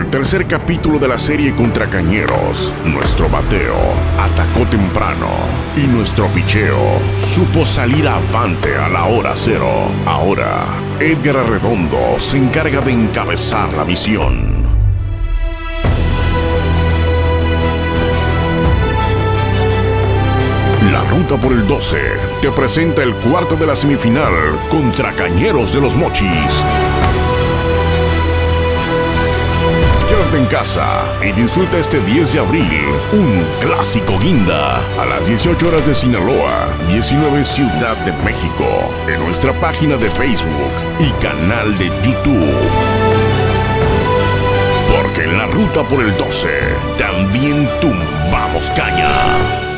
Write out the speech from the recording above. el tercer capítulo de la serie contra Cañeros, nuestro bateo atacó temprano y nuestro picheo supo salir avante a la hora cero. Ahora, Edgar Redondo se encarga de encabezar la misión. La ruta por el 12 te presenta el cuarto de la semifinal contra Cañeros de los Mochis. Quédate en casa y disfruta este 10 de abril un clásico guinda a las 18 horas de Sinaloa, 19 Ciudad de México, en nuestra página de Facebook y canal de YouTube. Porque en la ruta por el 12 también tumbamos caña.